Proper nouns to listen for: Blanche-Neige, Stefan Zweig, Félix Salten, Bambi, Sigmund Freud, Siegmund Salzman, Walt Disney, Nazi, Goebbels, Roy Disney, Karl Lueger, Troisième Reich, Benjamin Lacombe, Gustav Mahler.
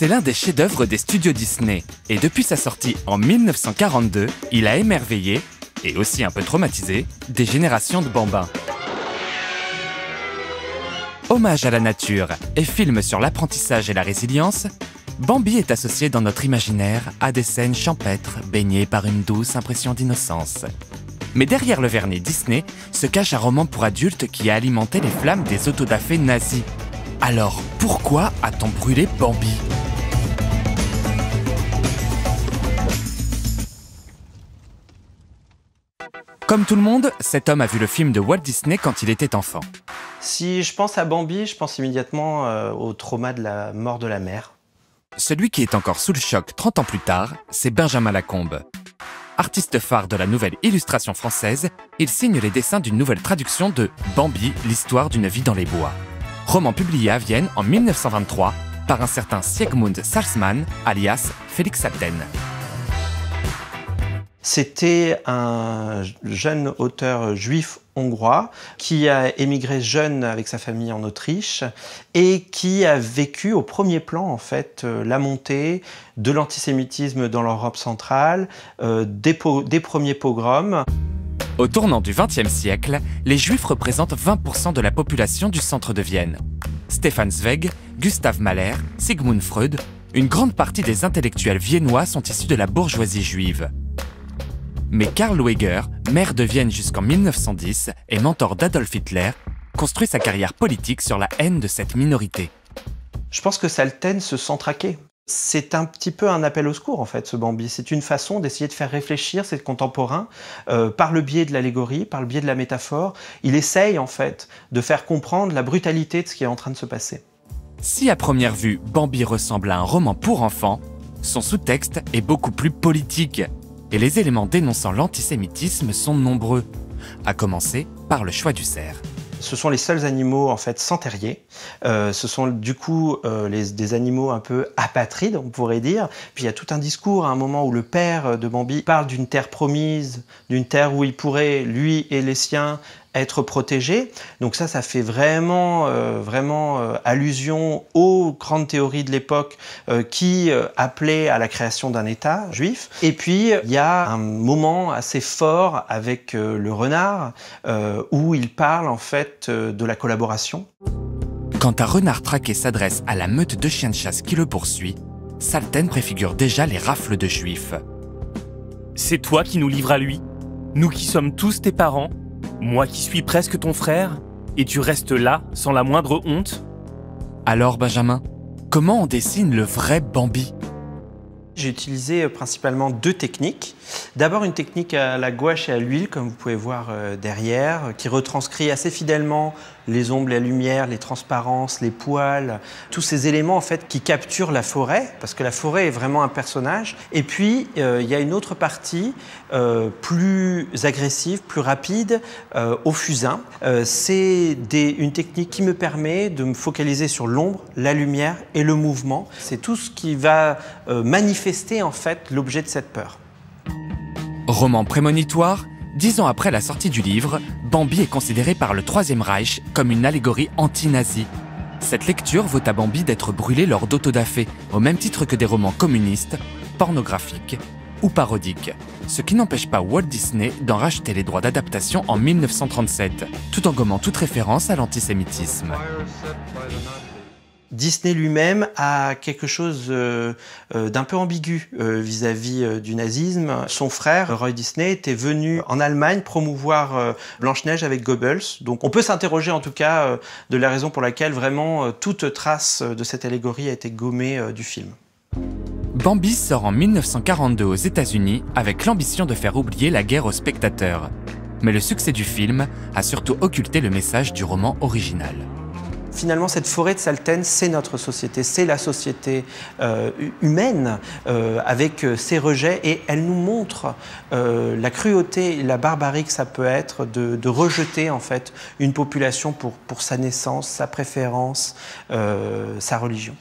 c'est l'un des chefs-d'œuvre des studios Disney, et depuis sa sortie en 1942, il a émerveillé, et aussi un peu traumatisé, des générations de bambins. Hommage à la nature et film sur l'apprentissage et la résilience, Bambi est associé dans notre imaginaire à des scènes champêtres baignées par une douce impression d'innocence. Mais derrière le vernis Disney se cache un roman pour adultes qui a alimenté les flammes des autodafés nazis. Alors pourquoi a-t-on brûlé Bambi? Comme tout le monde, cet homme a vu le film de Walt Disney quand il était enfant. Si je pense à Bambi, je pense immédiatement au trauma de la mort de la mère. Celui qui est encore sous le choc 30 ans plus tard, c'est Benjamin Lacombe. Artiste phare de la nouvelle illustration française, il signe les dessins d'une nouvelle traduction de « Bambi, l'histoire d'une vie dans les bois », roman publié à Vienne en 1923 par un certain Siegmund Salzman, alias Félix Salten. C'était un jeune auteur juif hongrois qui a émigré jeune avec sa famille en Autriche et qui a vécu au premier plan en fait la montée de l'antisémitisme dans l'Europe centrale, des premiers pogroms. Au tournant du XXe siècle, les Juifs représentent 20% de la population du centre de Vienne. Stefan Zweig, Gustav Mahler, Sigmund Freud, une grande partie des intellectuels viennois sont issus de la bourgeoisie juive. Mais Karl Lueger, maire de Vienne jusqu'en 1910 et mentor d'Adolf Hitler, construit sa carrière politique sur la haine de cette minorité. Je pense que Salten se sent traqué. C'est un petit peu un appel au secours, en fait, ce Bambi. C'est une façon d'essayer de faire réfléchir ses contemporains par le biais de l'allégorie, par le biais de la métaphore. Il essaye, en fait, de faire comprendre la brutalité de ce qui est en train de se passer. Si à première vue, Bambi ressemble à un roman pour enfants, son sous-texte est beaucoup plus politique. Et les éléments dénonçant l'antisémitisme sont nombreux, à commencer par le choix du cerf. Ce sont les seuls animaux en fait sans terrier, ce sont du coup des animaux un peu apatrides on pourrait dire, puis il y a tout un discours à un moment où le père de Bambi parle d'une terre promise, d'une terre où il pourrait, lui et les siens, être protégés, donc ça fait vraiment, allusion aux grandes théories de l'époque qui appelaient à la création d'un État juif. Et puis il y a un moment assez fort avec le renard où il parle en fait de la collaboration. Quand un renard traqué s'adresse à la meute de chiens de chasse qui le poursuit, Salten préfigure déjà les rafles de juifs. C'est toi qui nous livres à lui, nous qui sommes tous tes parents, moi qui suis presque ton frère, et tu restes là, sans la moindre honte? Alors Benjamin, comment on dessine le vrai Bambi? J'ai utilisé principalement deux techniques. D'abord une technique à la gouache et à l'huile, comme vous pouvez voir derrière, qui retranscrit assez fidèlement les ombres, la lumière, les transparences, les poils, tous ces éléments en fait qui capturent la forêt, parce que la forêt est vraiment un personnage. Et puis il y a une autre partie plus agressive, plus rapide, au fusain. C'est une technique qui me permet de me focaliser sur l'ombre, la lumière et le mouvement. C'est tout ce qui va manifester en fait l'objet de cette peur. Roman prémonitoire. 10 ans après la sortie du livre, Bambi est considéré par le Troisième Reich comme une allégorie anti-nazie. Cette lecture vaut à Bambi d'être brûlé lors d'autodafés, au même titre que des romans communistes, pornographiques ou parodiques, ce qui n'empêche pas Walt Disney d'en racheter les droits d'adaptation en 1937, tout en gommant toute référence à l'antisémitisme. Disney lui-même a quelque chose d'un peu ambigu vis-à-vis du nazisme. Son frère, Roy Disney, était venu en Allemagne promouvoir Blanche-Neige avec Goebbels. Donc on peut s'interroger en tout cas de la raison pour laquelle vraiment toute trace de cette allégorie a été gommée du film. Bambi sort en 1942 aux États-Unis avec l'ambition de faire oublier la guerre aux spectateurs. Mais le succès du film a surtout occulté le message du roman original. Finalement, cette forêt de Salten, c'est notre société, c'est la société humaine avec ses rejets, et elle nous montre la cruauté, la barbarie que ça peut être de rejeter en fait une population pour sa naissance, sa préférence, sa religion.